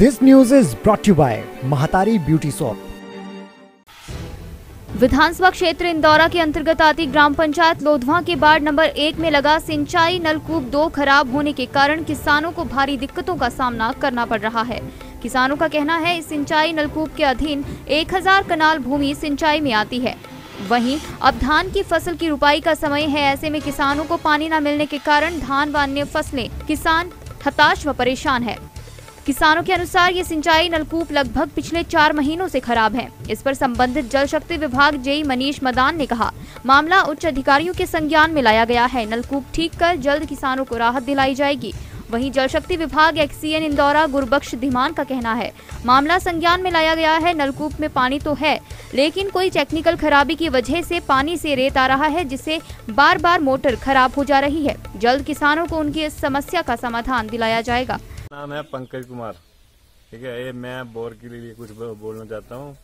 This news is brought to you by Mahatari Beauty Shop. विधानसभा क्षेत्र इंदौरा के अंतर्गत आती ग्राम पंचायत लोधवा के वार्ड नंबर 1 में लगा सिंचाई नलकूप 2 खराब होने के कारण किसानों को भारी दिक्कतों का सामना करना पड़ रहा है। किसानों का कहना है इस सिंचाई नलकूप के अधीन 1000 कनाल भूमि सिंचाई में आती है। वहीं अब धान की फसल की रुपाई का समय है, ऐसे में किसानों को पानी न मिलने के कारण धान व अन्य फसलें किसान हताश व परेशान है। किसानों के अनुसार ये सिंचाई नलकूप लगभग पिछले 4 महीनों से खराब है। इस पर संबंधित जल शक्ति विभाग जेई मनीष मदान ने कहा, मामला उच्च अधिकारियों के संज्ञान में लाया गया है। नलकूप ठीक कर जल्द किसानों को राहत दिलाई जाएगी। वहीं जल शक्ति विभाग एक्सीएन इंदौरा गुरबख्श धीमान का कहना है, मामला संज्ञान में लाया गया है। नलकूप में पानी तो है, लेकिन कोई टेक्निकल खराबी की वजह से पानी से रेत आ रहा है, जिससे बार बार मोटर खराब हो जा रही है। जल्द किसानों को उनकी इस समस्या का समाधान दिलाया जाएगा। नाम है पंकज कुमार, ठीक है। ये मैं बोर के लिए कुछ बोलना चाहता हूँ।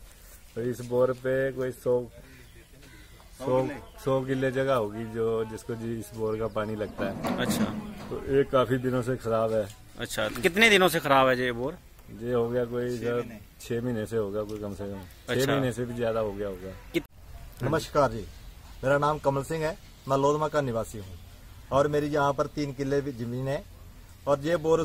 तो इस बोर पे कोई 100 किले जगह होगी जिसको इस बोर का पानी लगता है। अच्छा, तो ये काफी दिनों से खराब है। अच्छा, कितने दिनों से खराब है ये बोर? ये हो गया कोई 6 महीने से होगा, कोई कम से कम 6 महीने से भी ज्यादा हो गया होगा। नमस्कार जी, मेरा नाम कमल सिंह है, मैं लोधमा का निवासी हूँ और मेरी यहाँ पर 3 किले जमीन है और ये बोर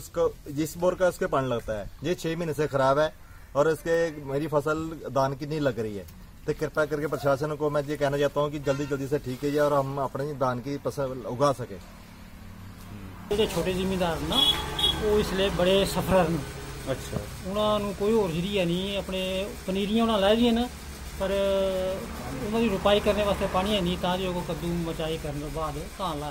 जिस बोर का उसके पानी लगता है ये 6 महीने से खराब है और इसके मेरी फसल धान की नहीं लग रही है। तो कृपया करके प्रशासन को मैं ये कहना चाहता हूँ कि जल्दी से ठीक है और हम अपने धान की फसल उगा सके। जो छोटे जिमीदार ना वो इसलिए बड़े सफर। अच्छा, उन्होंने कोई और जरिया नहीं, अपने पनीरियां उन्हें लाई दी ना, पर उन्होंने रुपाई करने वास्ते पानी है नहीं, तां जो कद्दू मचाई करने बाद ला